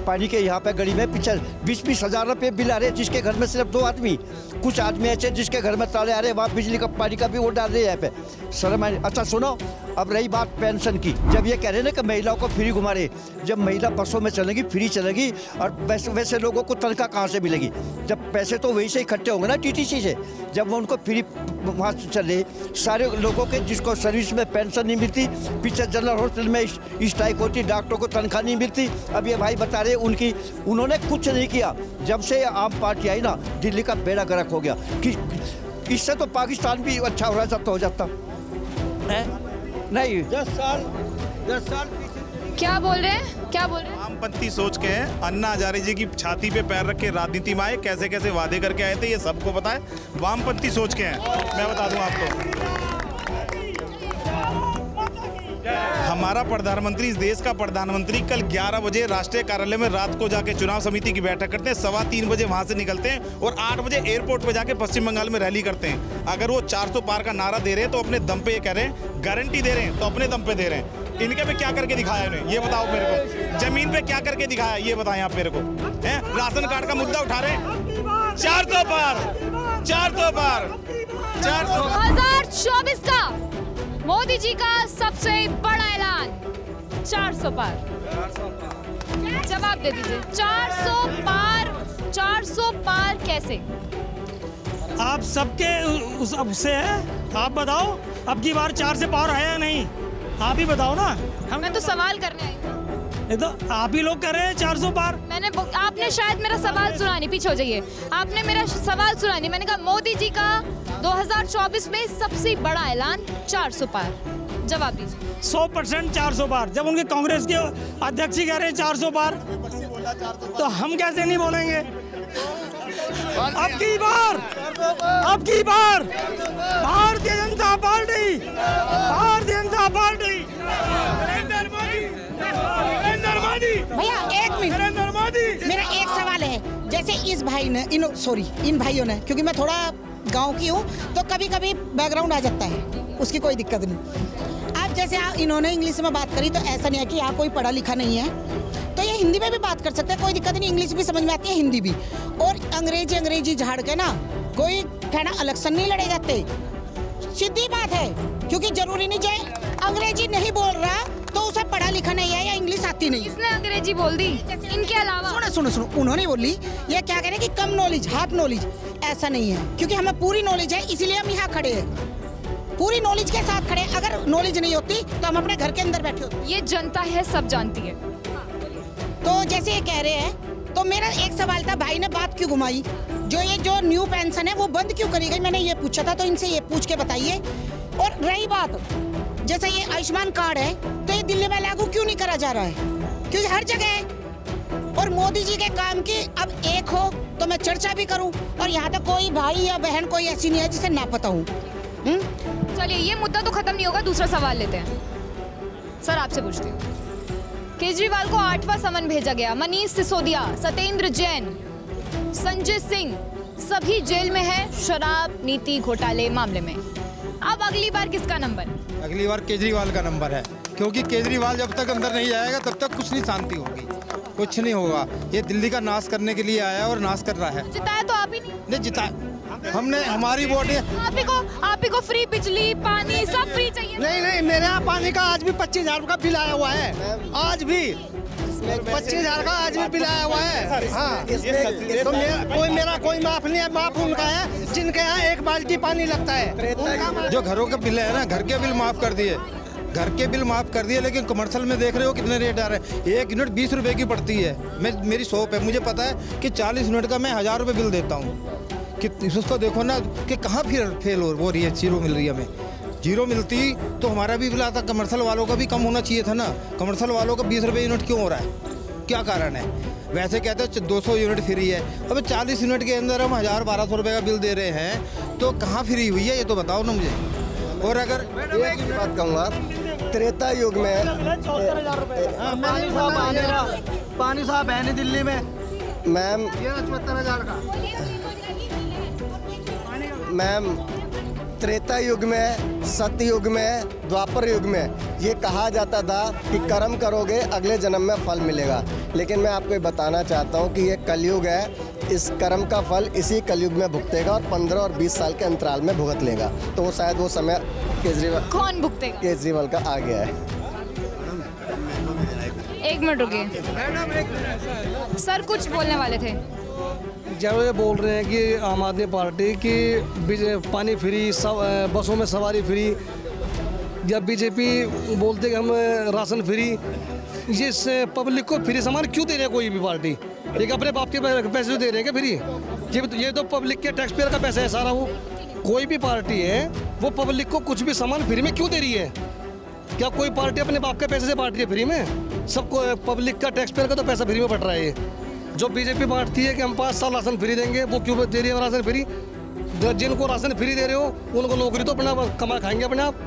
पानी के यहाँ पे गली में पिछले बीस बीस हजार रुपये बिल आ रहे, जिसके घर में सिर्फ दो आदमी, कुछ आदमी ऐसे जिसके घर में ताले आ रहे, वहाँ बिजली का पानी का भी वो डाल रहे हैं यहाँ पे। सर मैं, अच्छा सुनो, अब रही बात पेंशन की। जब ये कह रहे ना कि महिलाओं को फ्री घुमा रहे, जब महिला बसों में चलेगी फ्री चलेगी, और वैसे वैसे लोगों को तनख्वाह कहाँ से मिलेगी? जब पैसे तो वहीं से इकट्ठे होंगे ना टीटीसी से, जब वो उनको फ्री वहाँ चले सारे लोगों के, जिसको सर्विस में पेंशन नहीं मिलती, पीछे जनरल हॉस्पिटल में स्ट्राइक होती, डॉक्टरों को तनख्वाह नहीं मिलती। अब ये भाई बता रहे उनकी, उन्होंने कुछ नहीं किया। जब से आम पार्टी आई ना, दिल्ली का बेड़ा गर्क हो गया। कि इससे तो पाकिस्तान भी अच्छा हो रहा हो जाता है। नहीं, दस साल दस साल क्या बोल रहे हैं क्या बोल रहे हैं वामपंथी सोच के हैं। अन्ना हजारे जी की छाती पे पैर रख के राजनीति में आए, कैसे कैसे वादे करके आए थे ये सबको पता है। वामपंथी सोच के हैं, मैं बता दूं आपको। हमारा प्रधानमंत्री, इस देश का प्रधानमंत्री कल ग्यारह बजे राष्ट्रीय कार्यालय में रात को जाके चुनाव समिति की बैठक करते हैं, सवा तीन बजे वहाँ से निकलते हैं और आठ बजे एयरपोर्ट पे जाके पश्चिम बंगाल में रैली करते हैं। अगर वो चार सौ पार का नारा दे रहे हैं तो अपने दम पे ये कह रहे हैं, गारंटी दे रहे हैं तो अपने दम पे दे रहे हैं। इनके पे क्या करके दिखाया उन्हें, ये बताओ मेरे को। जमीन पे क्या करके दिखाया ये बताएं आप मेरे को। हैं, राशन कार्ड का मुद्दा उठा रहे हैं, चार सौ पार चार सौ पार चार सौ हजार चौबीस का मोदी जी का सबसे बड़ा ऐलान, चार सौ पार। जवाब दे दीजिए, चार सौ पार कैसे? आप सबके उस अब से है, आप बताओ अब की बार चार से पार आया नहीं? आप ही बताओ ना। हमने तो सवाल करने आए, तो आप ही लोग कर रहे हैं चार सौ पार। मैंने आपने शायद मेरा सवाल सुनानी, पीछे हो जाइए, आपने मेरा सवाल सुनानी। मैंने कहा मोदी जी का दो हज़ार चौबीस में सबसे बड़ा ऐलान चार सौ पार। जवाब दीजिए। सौ परसेंट चार सौ पार। जब उनके कांग्रेस के अध्यक्ष कह रहे हैं चार सौ पार, तो हम कैसे नहीं बोलेंगे? अब की बार अब की बार भारतीय जनता पार्टी भारतीय जनता पार्टी नरेंद्र मोदी नरेंद्र मोदी भैया एक मिनट, नरेंद्र मोदी। मेरा एक सवाल है, जैसे इस भाई ने इन सॉरी इन भाइयों ने, क्योंकि मैं थोड़ा गांव की हूँ तो कभी कभी बैकग्राउंड आ जाता है, उसकी कोई दिक्कत नहीं। आप जैसे आप इन्होंने इंग्लिश में बात करी तो ऐसा नहीं है कि यहाँ कोई पढ़ा लिखा नहीं है, तो ये हिंदी में भी बात कर सकते हैं, कोई दिक्कत नहीं। इंग्लिश भी समझ में आती है, हिंदी भी। और अंग्रेजी अंग्रेजी झाड़ के ना कोई कहना इलेक्शन नहीं लड़े जाते, सीधी बात है। क्योंकि जरूरी नहीं जो अंग्रेजी नहीं बोल रहा तो उसे पढ़ा लिखा नहीं है या इंग्लिश आती नहीं। इसने अंग्रेजी बोल दी, इनके अलावा सुनो सुनो सुनो उन्होंने बोली ये क्या कह रहे हैं कि कम नॉलेज, हाफ नॉलेज, ऐसा नहीं है। क्योंकि हमें पूरी नॉलेज है, इसीलिए हम यहाँ खड़े हैं, पूरी नॉलेज के साथ खड़े। अगर नॉलेज नहीं होती तो हम अपने घर के अंदर बैठे होते। ये जनता है, सब जानती है। तो जैसे ये कह रहे हैं, तो मेरा एक सवाल था, भाई ने बात क्यों घुमाई? जो ये जो न्यू पेंशन है वो बंद क्यों करी गई? मैंने ये पूछा था, तो इनसे ये पूछ के बताइए। और रही बात जैसे ये आयुष्मान कार्ड है, तो ये दिल्ली में लागू क्यों नहीं करा जा रहा है? क्योंकि हर जगह है। और मोदी जी के काम की अब एक हो तो मैं चर्चा भी करूं, और यहाँ तक कोई भाई या बहन कोई ऐसी नहीं है जिसे ना पता हूँ। चलिए, ये मुद्दा तो खत्म नहीं होगा, दूसरा सवाल लेते हैं। सर आपसे पूछती हूँ, केजरीवाल को आठवां समन भेजा गया, मनीष सिसोदिया, सत्येंद्र जैन, संजय सिंह सभी जेल में है शराब नीति घोटाले मामले में। अब अगली बार किसका नंबर? अगली बार केजरीवाल का नंबर है, क्योंकि केजरीवाल जब तक अंदर नहीं जाएगा तब तक कुछ नहीं शांति होगी, कुछ नहीं होगा। ये दिल्ली का नाश करने के लिए आया और नाश कर रहा है। जिताया तो आप ही नहीं, नहीं जिताया हमने, हमारी वोट है। आप ही को आप ही को फ्री बिजली पानी सब फ्री चाहिए? नहीं नहीं, मेरे यहाँ पानी का आज भी पच्चीस हजार का बिल आया हुआ है, आज भी पच्चीस हजार का आज भी बिल आया हुआ है। हाँ, तो मेरा कोई मेरा कोई माफ नहीं है, माफ उनका है जिनके यहाँ एक बाल्टी पानी लगता है। जो घरों के बिल है ना, घर के बिल माफ कर दिए। घर के बिल माफ़ कर दिए, लेकिन कमर्शियल में देख रहे हो कितने रेट आ रहे हैं। एक यूनिट बीस रुपए की पड़ती है। मैं मेरी शॉप है, मुझे पता है कि चालीस यूनिट का मैं हज़ार रुपये बिल देता हूँ। कि उसको देखो ना कि कहाँ फिर फेल हो वो रही है, जीरो मिल रही है हमें। जीरो मिलती तो हमारा भी बिल आता, कमर्शियल वालों का भी कम होना चाहिए था ना। कमर्शियल वालों का बीस रुपये यूनिट क्यों हो रहा है, क्या कारण है? वैसे कहते हैं दो सौ यूनिट फ्री है, अब चालीस यूनिट के अंदर हम हज़ार बारह सौ रुपये का बिल दे रहे हैं, तो कहाँ फ्री हुई है ये तो बताओ ना मुझे। और अगर एक बात कहूँगा, त्रेता युग में पानी साहब आने का, पानी साहब है नहीं दिल्ली में मैम, पचहत्तर हज़ार का। मैम त्रेता युग में, सतयुग में, द्वापर युग में ये कहा जाता था कि कर्म करोगे अगले जन्म में फल मिलेगा, लेकिन मैं आपको बताना चाहता हूँ कि ये कलयुग है, इस कर्म का फल इसी कलयुग में भुगतेगा और पंद्रह और बीस साल के अंतराल में भुगत लेगा। तो वो शायद वो समय केजरीवाल कौन भुगतेगा, केजरीवाल का आ गया है। एक मिनट रुकिए सर, कुछ बोलने वाले थे। जब ये बोल रहे हैं कि आम आदमी पार्टी की पानी फ्री, सब बसों में सवारी फ्री, जब बीजेपी बोलते कि हम राशन फ्री, ये पब्लिक को फ्री सामान क्यों दे रहे हैं? कोई भी पार्टी एक अपने बाप के पैसे दे रहे हैं क्या फ्री? ये तो ये तो पब्लिक के टैक्स पेयर का पैसा है सारा। वो कोई भी पार्टी है वो पब्लिक को कुछ भी सामान फ्री में क्यों दे रही है? क्या कोई पार्टी अपने बाप के पैसे से बांट रही है फ्री में? सबको पब्लिक का, टैक्स पेयर का तो पैसा फ्री में बट रहा है। ये जो बीजेपी बांटती है कि हम पाँच साल राशन फ्री देंगे, वो क्यों दे रही है राशन फ्री? जिनको राशन फ्री दे रहे हो उनको नौकरी तो अपना कमा खाएंगे अपने आप।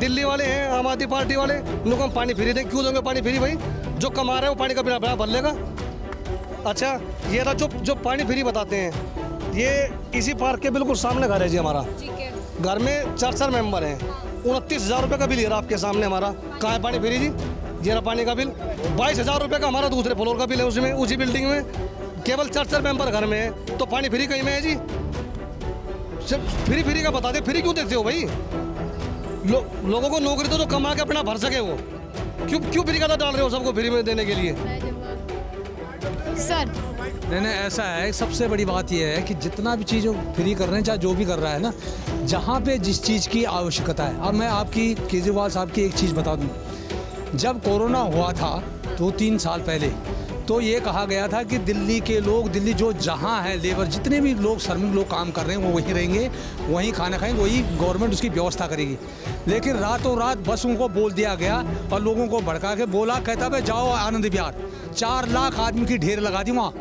दिल्ली वाले हैं आम आदमी पार्टी वाले, उनको हम पानी फ्री देंगे, क्यों देंगे पानी फ्री? भाई जो कमा रहे हैं वो पानी का बिना अपना भर लेगा। अच्छा ये ना जो जो पानी फ्री बताते हैं, ये इसी पार्क के बिल्कुल सामने घर है जी हमारा। घर में चार चार मेम्बर हैं, उनतीस हज़ार रुपये का बिल ये रहा आपके सामने हमारा। कहाँ है पानी फ्री जी? जेरा पानी का बिल बाईस हज़ार रुपये का हमारा दूसरे फ्लोर का बिल है, उसमें उसी बिल्डिंग में। केवल चार चार मेंबर घर में है, तो पानी फ्री कहीं में है जी? सिर्फ फ्री फ्री का बताते, फ्री क्यों देते हो भाई? लो, लोगों को नौकरी तो जो कमा के अपना भर सके वो क्यों क्यों फ्री का डाल रहे हो सबको फ्री में देने के लिए? सर नहीं नहीं ऐसा है, सबसे बड़ी बात यह है कि जितना भी चीज़ों फ्री कर रहे हैं, चाहे जो भी कर रहा है ना, जहाँ पे जिस चीज़ की आवश्यकता है। अब मैं आपकी केजरीवाल साहब की एक चीज़ बता दूँ, जब कोरोना हुआ था दो तीन साल पहले, तो ये कहा गया था कि दिल्ली के लोग, दिल्ली जो जहाँ है लेबर, जितने भी लोग श्रमिक लोग काम कर रहे हैं वो वहीं रहेंगे, वहीं खाना खाएंगे, वही गवर्नमेंट उसकी व्यवस्था करेगी। लेकिन रातों रात बसों को बोल दिया गया और लोगों को भड़का के बोला, कहता भाई जाओ आनंद विहार, चार लाख आदमी की ढेर लगा दी वहाँ।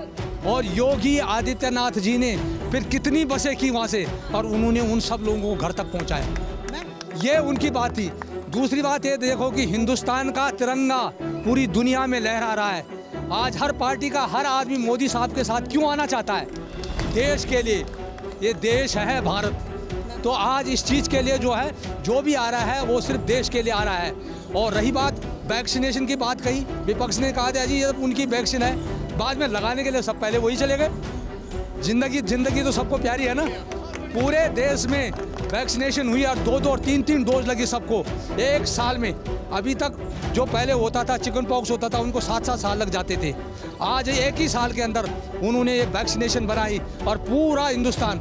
और योगी आदित्यनाथ जी ने फिर कितनी बसें की वहाँ से, और उन्होंने उन सब लोगों को घर तक पहुँचाया। ये उनकी बात थी। दूसरी बात ये देखो कि हिंदुस्तान का तिरंगा पूरी दुनिया में लहरा रहा है। आज हर पार्टी का हर आदमी मोदी साहब के साथ क्यों आना चाहता है? देश के लिए, ये देश है भारत। तो आज इस चीज़ के लिए जो है, जो भी आ रहा है वो सिर्फ देश के लिए आ रहा है। और रही बात वैक्सीनेशन की बात, कही विपक्ष ने कहा था जी ये उनकी वैक्सीन है, बाद में लगाने के लिए सब पहले वही चले गए। जिंदगी जिंदगी तो सबको प्यारी है ना। पूरे देश में वैक्सीनेशन हुई और दो दो और तीन तीन डोज लगी सबको एक साल में। अभी तक जो पहले होता था चिकन पॉक्स होता था, उनको सात सात साल लग जाते थे। आज एक ही साल के अंदर उन्होंने एक वैक्सीनेशन बनाई और पूरा हिंदुस्तान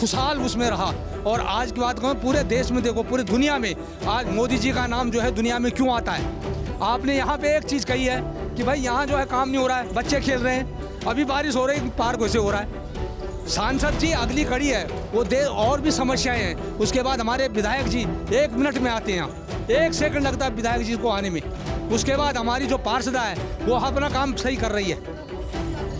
खुशहाल उसमें रहा। और आज की बात करें, पूरे देश में देखो, पूरी दुनिया में आज मोदी जी का नाम जो है दुनिया में क्यों आता है? आपने यहाँ पे एक चीज़ कही है कि भाई यहाँ जो है काम नहीं हो रहा है, बच्चे खेल रहे हैं, अभी बारिश हो रही है, पार्क वैसे हो रहा है। सांसद जी अगली कड़ी है वो दे, और भी समस्याएं हैं। उसके बाद हमारे विधायक जी एक मिनट में आते हैं, यहाँ एक सेकंड लगता है विधायक जी को आने में। उसके बाद हमारी जो पार्षदा है वो अपना काम सही कर रही है,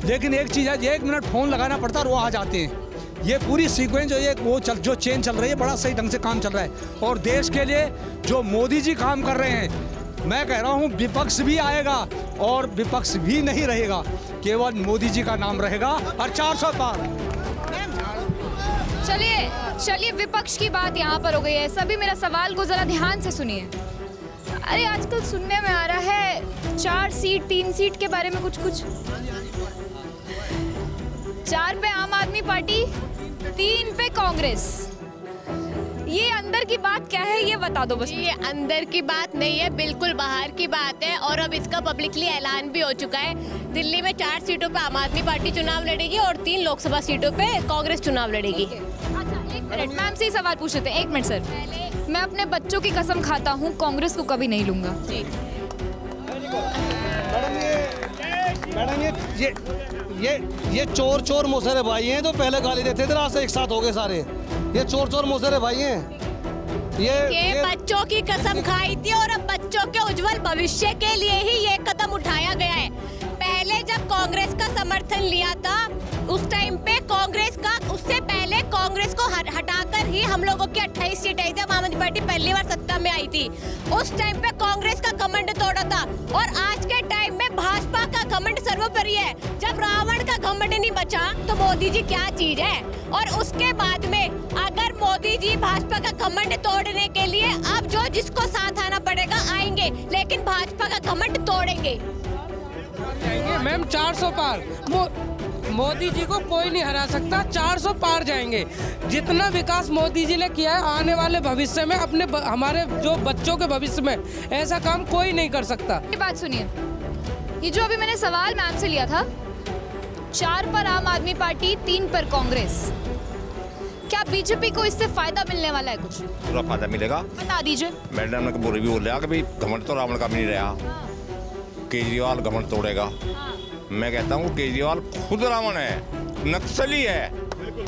लेकिन एक चीज़ है, एक मिनट फ़ोन लगाना पड़ता है और वो आ जाते हैं। ये पूरी सीक्वेंस जो ये वो चल जो चेन चल रही है, बड़ा सही ढंग से काम चल रहा है। और देश के लिए जो मोदी जी काम कर रहे हैं, मैं कह रहा हूँ विपक्ष भी आएगा और विपक्ष भी नहीं रहेगा, केवल मोदी जी का नाम रहेगा और चार सौ पार। चलिए चलिए विपक्ष की बात यहाँ पर हो गई है। सभी मेरा सवाल को जरा ध्यान से सुनिए। अरे आजकल सुनने में आ रहा है चार सीट तीन सीट के बारे में कुछ कुछ। चार पे आम आदमी पार्टी, तीन पे कांग्रेस। ये अंदर की बात क्या है ये बता दो बस। ये अंदर की बात नहीं है, बिल्कुल बाहर की बात है। और अब इसका पब्लिकली ऐलान भी हो चुका है। दिल्ली में चार सीटों पे आम आदमी पार्टी चुनाव लड़ेगी और तीन लोकसभा सीटों पे कांग्रेस चुनाव लड़ेगी। अच्छा एक मिनट मैम से ही सवाल पूछते हैं। एक मिनट सर, मैं अपने बच्चों की कसम खाता हूँ, कांग्रेस को कभी नहीं लूंगा। जी मैडम, ये ये ये ये चोर चोर मुसहरे भाई हैं जो पहले गाली देते थे, आज से एक साथ हो गए सारे। ये चोर चोर मुसहरे भाई हैं। ये, ये, ये बच्चों की कसम खाई थी और अब बच्चों के उज्जवल भविष्य के लिए ही ये कदम उठाया गया है। पहले जब कांग्रेस का समर्थन लिया था उस टाइम पे कांग्रेस का, उससे पहले कांग्रेस को हटाकर ही हम लोगों की अट्ठाईस सीटें आई थी। आम आदमी पार्टी पहली बार सत्ता में आई थी, उस टाइम पे कांग्रेस का घमंड तोड़ा था। और आज के टाइम में भाजपा का घमंड सर्वोपरि है। जब रावण का घमंड नहीं बचा तो मोदी जी क्या चीज है। और उसके बाद में अगर मोदी जी भाजपा का घमंड तोड़ने के लिए अब जो जिसको साथ आना पड़ेगा आएंगे, लेकिन भाजपा का घमंड तोड़ेंगे। मैम चार सौ पार मोदी जी को कोई नहीं हरा सकता। चार सौ पार जाएंगे। जितना विकास मोदी जी ने किया है आने वाले भविष्य में अपने ब, हमारे जो बच्चों के भविष्य में ऐसा काम कोई नहीं कर सकता। ये बात सुनिए, ये जो अभी मैंने सवाल मैम से लिया था, चार पर आम आदमी पार्टी, तीन पर कांग्रेस, क्या बीजेपी को इससे फायदा मिलने वाला है? कुछ पूरा फायदा मिलेगा, बता दीजिए। मैडम ने पूरी भी बोल रहा कि घमंड तो रावण का भी नहीं रहा, केजरीवाल घमंड तोड़ेगा। मैं कहता हूँ केजरीवाल खुद रावण है, नक्सली है,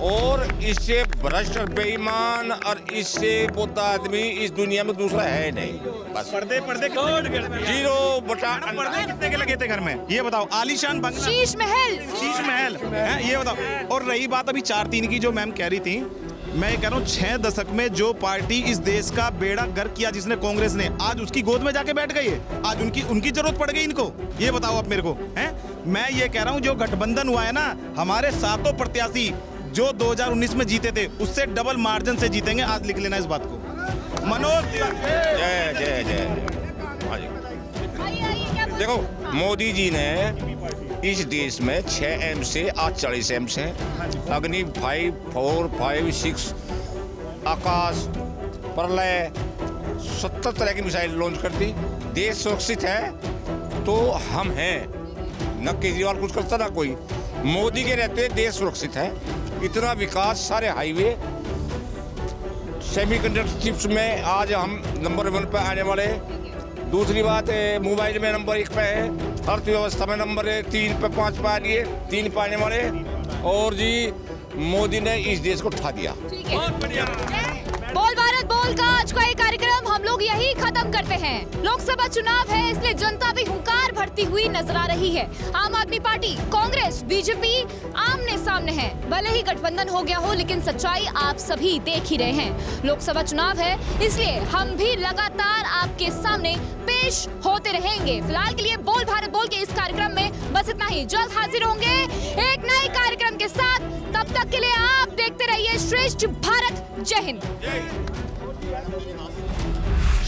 और इससे भ्रष्ट बेईमान और इससे बोता आदमी इस दुनिया में दूसरा है नहीं। बस पर्दे पर्दे जीरो बटा पर्दे कितने के लगे थे घर में ये बताओ, आलीशान बंगला, शीश महल, शीश महल है ये बताओ। और रही बात अभी चार तीन की जो मैम कह रही थी, मैं कह रहा हूँ छह दशक में जो पार्टी इस देश का बेड़ा गर्क किया जिसने कांग्रेस ने, आज उसकी गोद में जाके बैठ गई है। आज उनकी उनकी जरूरत पड़ गई इनको, ये बताओ आप मेरे को हैं। मैं ये कह रहा हूँ जो गठबंधन हुआ है ना, हमारे सातों प्रत्याशी जो दो हज़ार उन्नीस में जीते थे उससे डबल मार्जिन से जीतेंगे, आज लिख लेना इस बात को। मनोज जय जय जय। देखो मोदी जी ने इस देश में छः एम्स है, आज चालीस एम्स हैं। Agni five, four, five, six, Akash, Pralay, सत्तर तरह की मिसाइल लॉन्च कर दी। देश सुरक्षित है तो हम हैं, न केजरीवाल कुछ करता ना कोई। मोदी के रहते देश सुरक्षित है, इतना विकास, सारे हाईवे, सेमीकंडक्टर चिप्स में आज हम नंबर वन पर आने वाले। दूसरी बात है, मोबाइल में नंबर एक पे है, अर्थव्यवस्था में नंबर है तीन पे, पाँच पे आ रही है, तीन पे आने वाले। और जी मोदी ने इस देश को उठा दिया। बहुत बढ़िया। बोल भारत बोल का आज का ये कार्यक्रम हम लोग यही खत्म करते हैं। लोकसभा चुनाव है इसलिए जनता भी हुंकार भरती हुई नजर आ रही है। आम आदमी पार्टी, कांग्रेस, बीजेपी आमने सामने है। भले ही गठबंधन हो गया हो लेकिन सच्चाई आप सभी देख ही रहे हैं। लोकसभा चुनाव है इसलिए हम भी लगातार आपके सामने पेश होते रहेंगे। फिलहाल के लिए बोल भारत बोल के इस कार्यक्रम में बस इतना ही। जल्द हाजिर होंगे एक नए कार्यक्रम के साथ, तब तक के लिए आप देखते रहिए श्रेष्ठ भारत। जय हिंद।